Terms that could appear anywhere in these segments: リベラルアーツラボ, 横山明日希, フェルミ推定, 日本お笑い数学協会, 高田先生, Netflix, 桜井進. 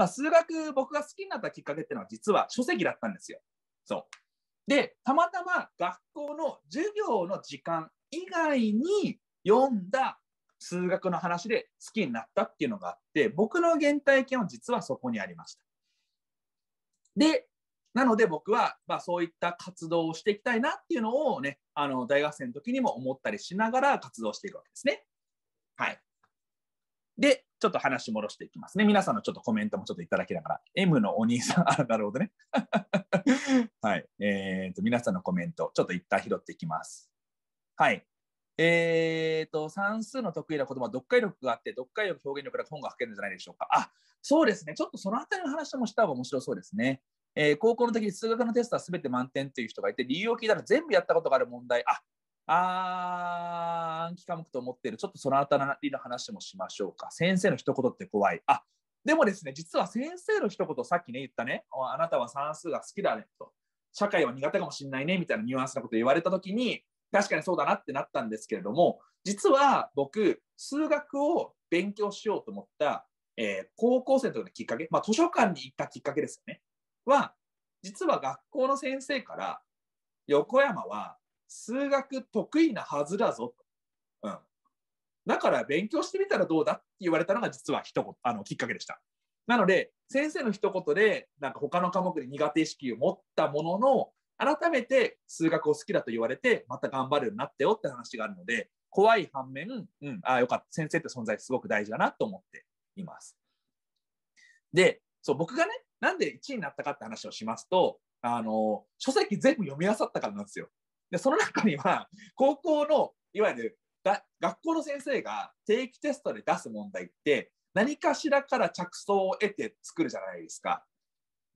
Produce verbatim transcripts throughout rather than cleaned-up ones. まあ、数学僕が好きになったきっかけっていうのは実は書籍だったんですよ。そうで、たまたま学校の授業の時間以外に読んだ数学の話で好きになったっていうのがあって、僕の原体験は実はそこにありました。でなので僕は、まあ、そういった活動をしていきたいなっていうのをね、あの大学生の時にも思ったりしながら活動していくわけですね。はい。で、ちょっと話戻していきますね。皆さんのちょっとコメントもちょっといただきながら。M のお兄さん、あ、なるほどね。はい。えっと、皆さんのコメント、ちょっと一旦拾っていきます。はい。えー、と算数の得意な言葉は読解力があって、読解力、表現力から本が書けるんじゃないでしょうか。あ、そうですね。ちょっとそのあたりの話もした方が面白そうですね。えー、高校の時に数学のテストは全て満点という人がいて、理由を聞いたら全部やったことがある問題、ああ暗記科目と思っている、ちょっとそのあたりの話もしましょうか。先生の一言って怖い。あ、でもですね、実は先生の一言、さっきね言ったね、あなたは算数が好きだねと、社会は苦手かもしれないねみたいなニュアンスのことを言われた時に、確かにそうだなってなったんですけれども、実は僕数学を勉強しようと思った、えー、高校生の時のきっかけ、まあ、図書館に行ったきっかけですよね。は実は学校の先生から、横山は数学得意なはずだぞと、うん、だから勉強してみたらどうだって言われたのが実は一言、あのきっかけでした。なので先生の一言でなんか他の科目で苦手意識を持ったものの、改めて数学を好きだと言われて、また頑張るようになってよって話があるので、怖い反面、うん、ああよかった、先生って存在すごく大事だなと思っています。で、そう僕がね、なんでいちいになったかって話をしますと、あの書籍全部読み漁ったからなんですよ。でその中には高校のいわゆるだ学校の先生が定期テストで出す問題って、何かしらから着想を得て作るじゃないですか。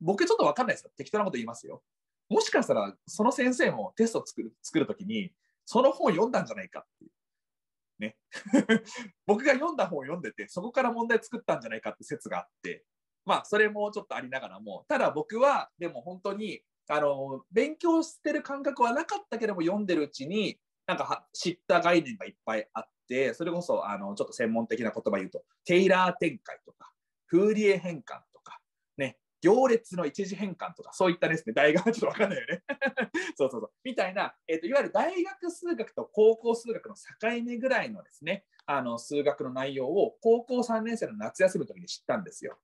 僕ちょっと分かんないですよ、適当なこと言いますよ。もしかしたらその先生もテストを作る作る時にその本を読んだんじゃないかっていうね僕が読んだ本を読んでて、そこから問題作ったんじゃないかって説があって、まあそれもちょっとありながらも、ただ僕はでも本当にあの勉強してる感覚はなかったけども、読んでるうちになんか知った概念がいっぱいあって、それこそあのちょっと専門的な言葉言うと、テイラー展開とかフーリエ変換とかね、行列の一次変換とか、そういったですね、大学はちょっと分かんないよねそうそうそうみたいな、えーと、いわゆる大学数学と高校数学の境目ぐらいのですね、あの数学の内容を高校さんねん生の夏休みの時に知ったんですよ。っ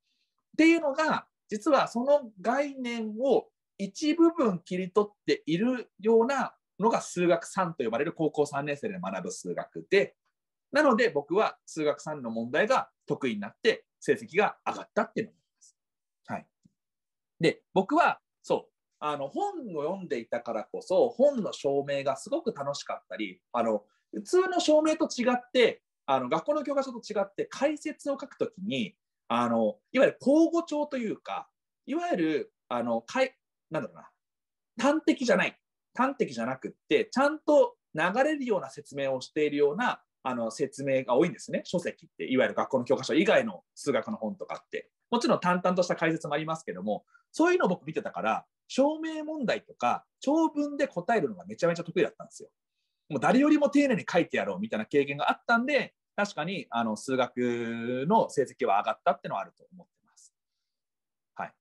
ていうのが、実はその概念を一部分切り取っているようなのが数学さんと呼ばれる高校さんねん生で学ぶ数学で、なので僕は数学さんの問題が得意になって成績が上がったっていうのがあります。はい、で僕はそうあの本を読んでいたからこそ、本の証明がすごく楽しかったり、あの普通の証明と違って、あの学校の教科書と違って解説を書くときに、あのいわゆる口語調というか、いわゆるあのかいなんだろうな、端的じゃない端的じゃなくって、ちゃんと流れるような説明をしているようなあの説明が多いんですね、書籍って。いわゆる学校の教科書以外の数学の本とかって、もちろん淡々とした解説もありますけども、そういうのを僕見てたから、証明問題とか長文で答えるのがめちゃめちゃ得意だったんですよ。もう誰よりも丁寧に書いてやろうみたいな経験があったんで、確かにあの数学の成績は上がったってのはあると思ってます。はい、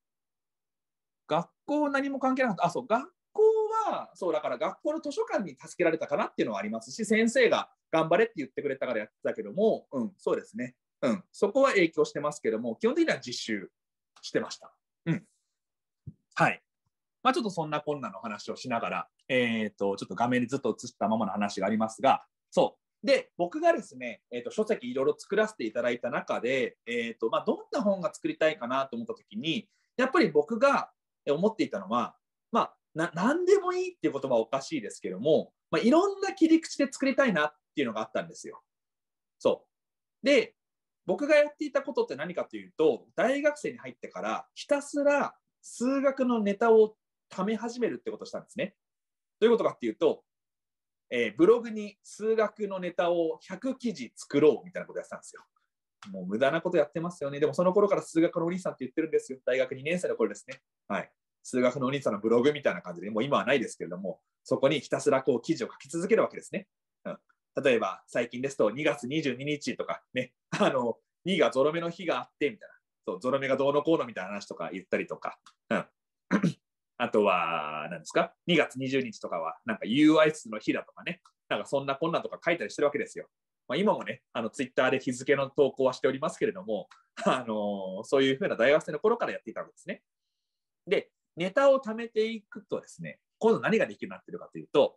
学校何も関係なかった。あ、そう、学校はそうだから、学校の図書館に助けられたかなっていうのはありますし、先生が頑張れって言ってくれたからやってたけども、うん、そうですね、うん、そこは影響してますけども、基本的には実習してました。うん、はい。まあ、ちょっとそんなこんなの話をしながら、えーと、ちょっと画面にずっと映したままの話がありますが、そう。で僕がですね、えー、と書籍いろいろ作らせていただいた中で、えーとまあ、どんな本が作りたいかなと思った時に、やっぱり僕が思っていたのは、まあ、な何でもいいっていう言葉はおかしいですけども、まあ、いろんな切り口で作りたいなっていうのがあったんですよ。そうで僕がやっていたことって何かというと、大学生に入ってからひたすら数学のネタをため始めるってことをしたんですね。どういうことかっていうと、えー、ブログに数学のネタをひゃくきじ作ろうみたいなことやってたんですよ。もう無駄なことやってますよね。でもその頃から数学のお兄さんって言ってるんですよ。大学にねん生の頃ですね。はい。数学のお兄さんのブログみたいな感じで、もう今はないですけれども、そこにひたすらこう記事を書き続けるわけですね。うん、例えば最近ですとにがつにじゅうににちとかね、あの、にがゾロ目の日があってみたいそうゾロ目がどうのこうのみたいな話とか言ったりとか、うん、あとは何ですかにがつにじゅうにちとかはなんか ユーアイ 室の日だとかね、なんかそんなこんなとか書いたりしてるわけですよ。まあ、今もねあのツイッターで日付の投稿はしておりますけれども、あのー、そういうふうな大学生の頃からやっていたわけですね。でネタを貯めていくとですね、今度何ができるようになってるかというと、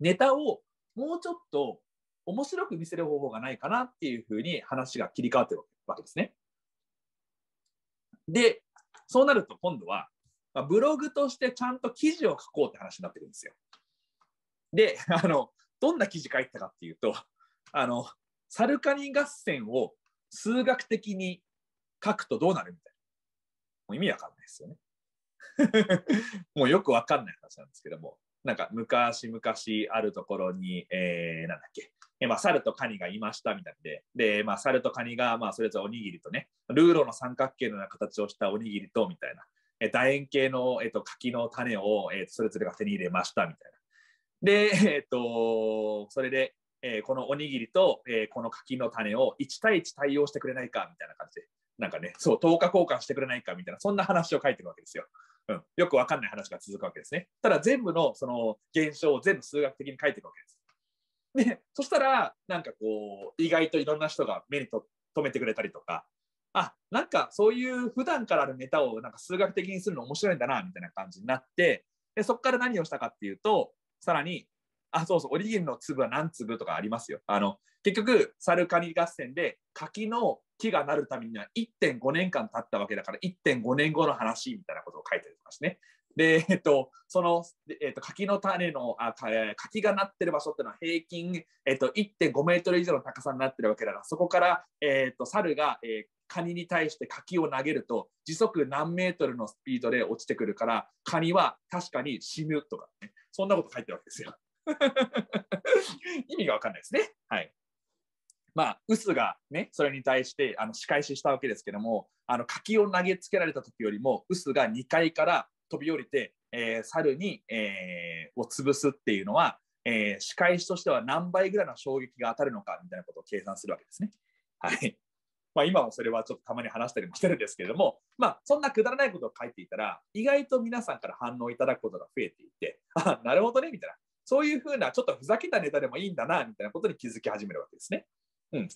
ネタをもうちょっと面白く見せる方法がないかなっていうふうに話が切り替わってるわけですね。でそうなると今度はブログとしてちゃんと記事を書こうって話になってくるんですよ。であのどんな記事書いてたかっていうと、あのサルカニ合戦を数学的に書くとどうなるみたいな、もう意味わかんないですよねもうよくわかんない話なんですけども、なんか昔々あるところに、えー、なんだっけ、えまあ、猿とカニがいましたみたいで、で、まあ、猿とカニが、まあ、それぞれおにぎりとね、ルーロの三角形のような形をしたおにぎりとみたいな、え楕円形の、えっと、柿の種を、えっと、それぞれが手に入れましたみたいな。で、えっと、それで、えー、このおにぎりと、えー、この柿の種をいちたいいち対応してくれないかみたいな感じで、なんかね、そう、等価交換してくれないかみたいな、そんな話を書いてるわけですよ。うん、よくわかんない話が続くわけですね。ただ全部のその現象を全部数学的に書いていくわけです。で、そしたらなんかこう意外といろんな人が目にと留めてくれたりとか、あ、なんかそういう普段からあるネタをなんか数学的にするの面白いんだなみたいな感じになって、でそこから何をしたかっていうと、さらに、あ、そうそう、おにぎりの粒は何粒とかありますよ。あの結局サルカニ合戦で柿の木がなるためには いってんごねんかん経ったわけだから いってんごねんごの話みたいなことを書いてるとかですね。で、えっと、その、えっと、柿の種のあ柿がなってる場所っていうのは平均、えっと、いってんごメートル以上の高さになってるわけだから、そこから、えっと、猿が、えー、カニに対して柿を投げると時速何メートルのスピードで落ちてくるからカニは確かに死ぬとかね、そんなこと書いてるわけですよ意味が分かんないですね。はい。まあ、ウスがね、それに対してあの仕返ししたわけですけども、あの柿を投げつけられた時よりもウスがにかいから飛び降りて、えー、猿に、えー、を潰すっていうのは、えー、仕返しとしては何倍ぐらいの衝撃が当たるのかみたいなことを計算するわけですね。はい。まあ、今もそれはちょっとたまに話したりもしてるんですけれども、まあ、そんなくだらないことを書いていたら意外と皆さんから反応いただくことが増えていて、あ、なるほどねみたいな、そういうふうなちょっとふざけたネタでもいいんだなみたいなことに気づき始めるわけですね。うん、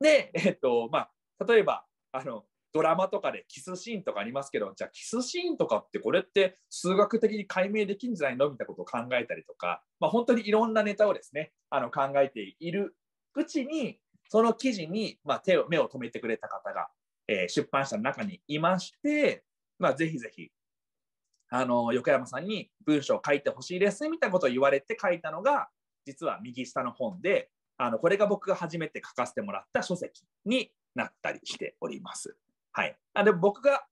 で、えっとまあ、例えばあのドラマとかでキスシーンとかありますけど、じゃあキスシーンとかってこれって数学的に解明できるんじゃないのみたいなことを考えたりとか、まあ、本当にいろんなネタをですね、あの考えているうちにその記事に、まあ、手を目を留めてくれた方が、えー、出版社の中にいまして、まあ、ぜひぜひあの横山さんに文章を書いてほしいですみたいなことを言われて書いたのが実は右下の本で。あのこれが僕が初めて書かせてもらった書籍になったりしております。はい、あで僕が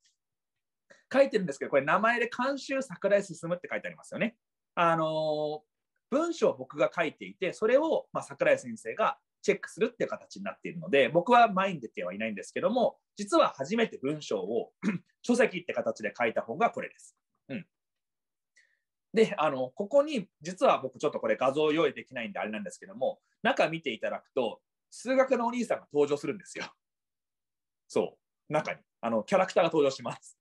書いてるんですけど、これ名前で監修桜井進って書いてありますよね。あの文章を僕が書いていて、それを、まあ、桜井先生がチェックするっていう形になっているので、僕は前に出てはいないんですけども、実は初めて文章を書籍って形で書いた本がこれです。うんであのここに実は僕ちょっとこれ画像用意できないんであれなんですけども、中見ていただくと数学のお兄さんが登場するんですよ。そう中にあのキャラクターが登場します。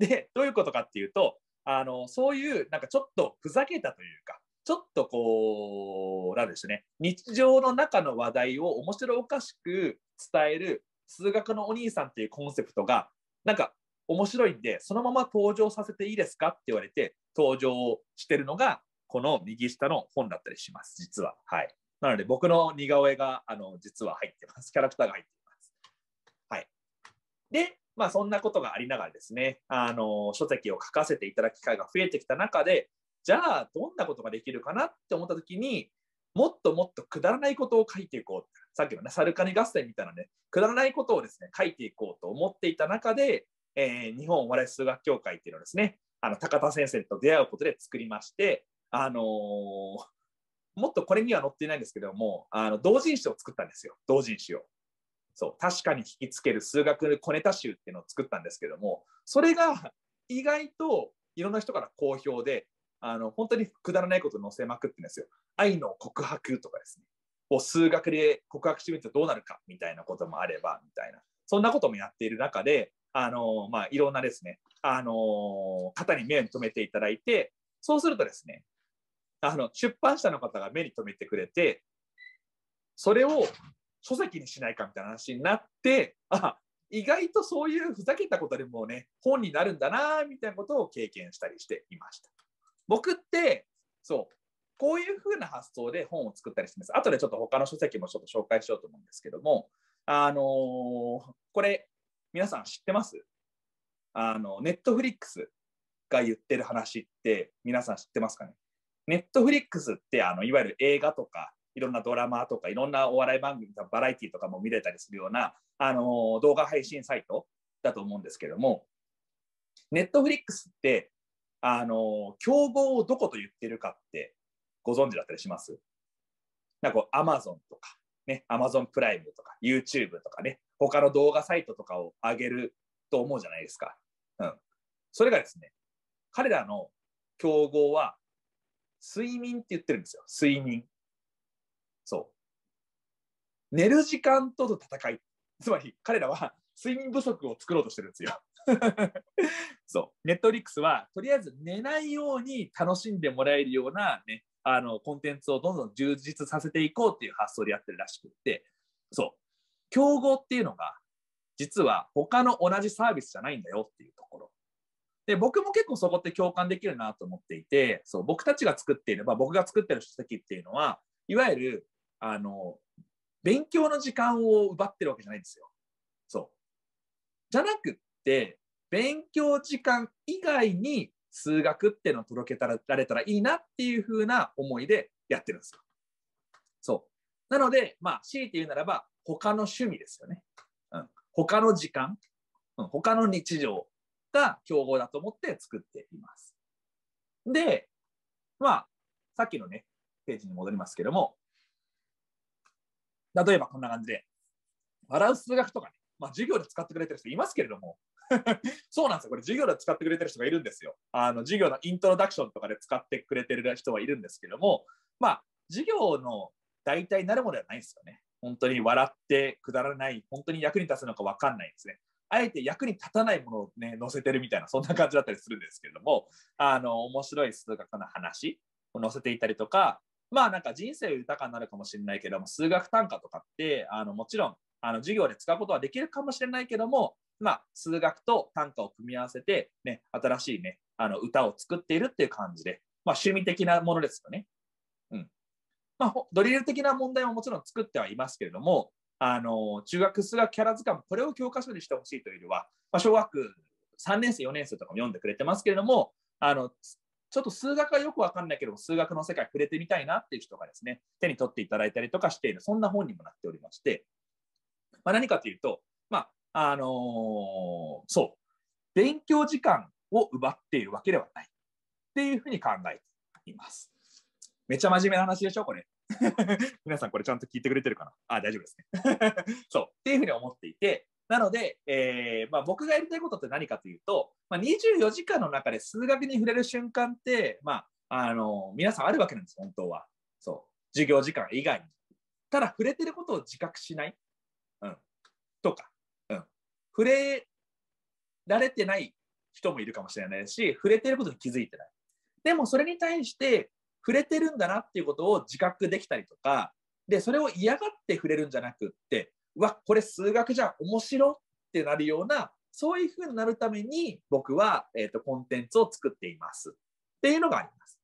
でどういうことかっていうと、あのそういうなんかちょっとふざけたというか、ちょっとこうなんでしょうね、日常の中の話題を面白おかしく伝える数学のお兄さんっていうコンセプトがなんか面白いんで、そのまま登場させていいですかって言われて登場してるのがこの右下の本だったりします、実は。はい。なので僕の似顔絵があの実は入ってます。キャラクターが入ってます。はい。で、まあそんなことがありながらですね、あの書籍を書かせていただく機会が増えてきた中で、じゃあどんなことができるかなって思った時に、もっともっとくだらないことを書いていこう。さっきのね、サルカニ合戦みたいなね、くだらないことをですね、書いていこうと思っていた中で、えー、日本お笑い数学協会っていうのはですね、あの高田先生と出会うことで作りまして、あのー、もっとこれには載っていないんですけども、あの同人誌を作ったんですよ。同人誌をそう確かに引きつける数学小ネタ集っていうのを作ったんですけども、それが意外といろんな人から好評で、あの本当にくだらないことを載せまくってるんですよ。愛の告白とかですね、を数学で告白してみるとどうなるかみたいなこともあればみたいな、そんなこともやっている中で、あのまあ、いろんなですね、あの方に目を留めていただいて、そうするとですね、あの出版社の方が目に留めてくれて、それを書籍にしないかみたいな話になって、あ、意外とそういうふざけたことでもね、本になるんだなみたいなことを経験したりしていました。僕ってそう、こういう風な発想で本を作ったりしてます。あとでちょっと他の書籍もちょっと紹介しようと思うんですけども、あのー、これ皆さん知ってます？あのNetflixが言ってる話って皆さん知ってますかね？Netflixってあのいわゆる映画とかいろんなドラマとかいろんなお笑い番組とかバラエティとかも見れたりするような、あのー、動画配信サイトだと思うんですけども、Netflixってあのー、競合をどこと言ってるかってご存知だったりします？なんかアマゾンとかね、アマゾンプライムとか YouTube とかね、他の動画サイトとかを上げると思うじゃないですか。うん。それがですね、彼らの競合は睡眠って言ってるんですよ。睡眠。そう。寝る時間との戦い。つまり彼らは睡眠不足を作ろうとしてるんですよ。そう。Netflixはとりあえず寝ないように楽しんでもらえるようなね、あのコンテンツをどんどん充実させていこうっていう発想でやってるらしくて、そう、競合っていうのが実は他の同じサービスじゃないんだよっていうところで、僕も結構そこって共感できるなと思っていて、そう、僕たちが作っていれば、僕が作ってる書籍っていうのはいわゆるあの勉強の時間を奪ってるわけじゃないんですよ。そうじゃなくって勉強時間以外に数学ってのを届けたらられたらいいなっていう風な思いでやってるんですよ。そう。なので、まあ、強いて言うならば、他の趣味ですよね。うん。他の時間、うん、他の日常が競合だと思って作っています。で、まあ、さっきのね、ページに戻りますけども、例えばこんな感じで、笑う数学とかね、まあ、授業で使ってくれてる人いますけれども、そうなんですよ。これ授業で使ってくれてる人がいるんですよ。あの授業のイントロダクションとかで使ってくれてる人はいるんですけども、まあ授業の代替になるものではないんですよね。本当に笑ってくだらない、本当に役に立つのか分かんないですね。あえて役に立たないものをね、載せてるみたいな、そんな感じだったりするんですけれども、あの面白い数学の話を載せていたりとか、まあなんか人生豊かになるかもしれないけども、数学単価とかってあのもちろんあの授業で使うことはできるかもしれないけども、まあ、数学と短歌を組み合わせて、ね、新しい、ね、あの歌を作っているっていう感じで、まあ、趣味的なものですよね。うんまあ、ドリル的な問題ももちろん作ってはいますけれども、あの中学数学キャラ図鑑、これを教科書にしてほしいというよりは、まあ、小学さんねん生よねん生とかも読んでくれてますけれども、あのちょっと数学はよく分かんないけども数学の世界触れてみたいなっていう人がですね、手に取っていただいたりとかしている、そんな本にもなっておりまして、まあ、何かというと、まああのー、そう勉強時間を奪っているわけではないっていうふうに考えています。めちゃ真面目な話でしょこれ。皆さんこれちゃんと聞いてくれてるかな？あ、大丈夫ですね。そうっていうふうに思っていて、なので、えーまあ、僕がやりたいことって何かというと、まあ、にじゅうよじかんの中で数学に触れる瞬間って、まああのー、皆さんあるわけなんです本当は。そう授業時間以外にただ触れてることを自覚しない、うん、とか。触れられてない人もいるかもしれないし、触れてることに気づいてない。でもそれに対して触れてるんだなっていうことを自覚できたりとか、でそれを嫌がって触れるんじゃなくって、うわ、これ数学じゃん、面白ってなるような、そういうふうになるために僕は、えーと、コンテンツを作っていますっていうのがあります。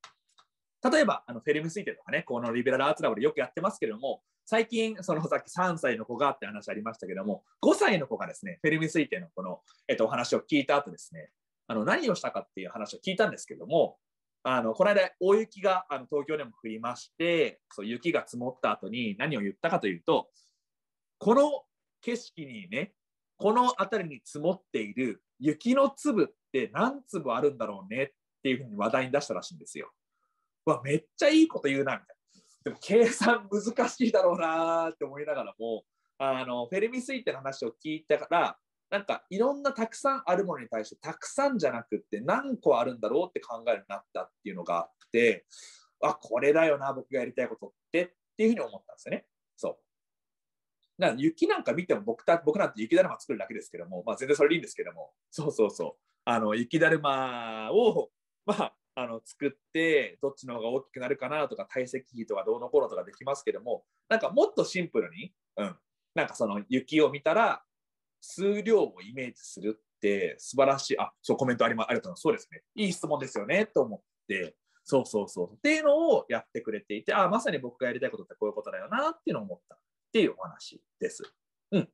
例えばあのフェルム推定とかね、このリベラルアーツラボでよくやってますけれども、最近、そのさっきさんさいの子がって話ありましたけども、ごさいの子がですね、フェルミ推定のこの、えっと、お話を聞いた後ですね、あの何をしたかっていう話を聞いたんですけども、あのこの間大雪があの東京でも降りまして、そう雪が積もった後に何を言ったかというと、この景色にね、この辺りに積もっている雪の粒って何粒あるんだろうねっていうふうに話題に出したらしいんですよ。うわ、めっちゃいいこと言うなみたいな。でも計算難しいだろうなって思いながらも、あのフェルミ推定の話を聞いたから、なんかいろんなたくさんあるものに対してたくさんじゃなくって何個あるんだろうって考えるようになったっていうのがあって、あ、これだよな僕がやりたいことってっていうふうに思ったんですよね。そうな雪なんか見ても 僕, た僕なんて雪だるま作るだけですけども、まあ、全然それでいいんですけども、そうそうそう、あの雪だるまを、まあ、あの作ってどっちの方が大きくなるかなとか体積比とかどうのこうのとかできますけども、なんかもっとシンプルに、うん、なんかその雪を見たら数量をイメージするって素晴らしい。あ、そう、コメントありま、ありがとうございます。そうですね、いい質問ですよねと思って、そうそうそうっていうのをやってくれていて、あ、まさに僕がやりたいことってこういうことだよなっていうのを思ったっていうお話です。うん。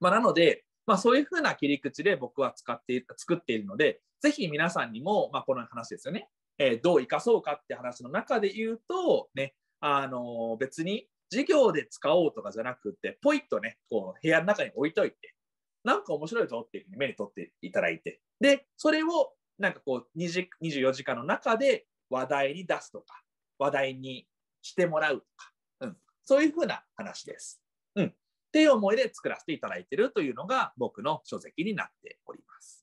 まあ、なので、まあ、そういうふうな切り口で僕は使って作っているので、ぜひ皆さんにも、まあ、この話ですよね、えー、どう生かそうかって話の中で言うと、ね、あのー、別に授業で使おうとかじゃなくて、ポイッとね、こう部屋の中に置いといて、なんか面白いぞっていうふうに目に取っていただいて、で、それをなんかこうにじゅうよじかんの中で話題に出すとか、話題にしてもらうとか、うん、そういうふうな話です。うん。っていう思いで作らせていただいているというのが僕の書籍になっております。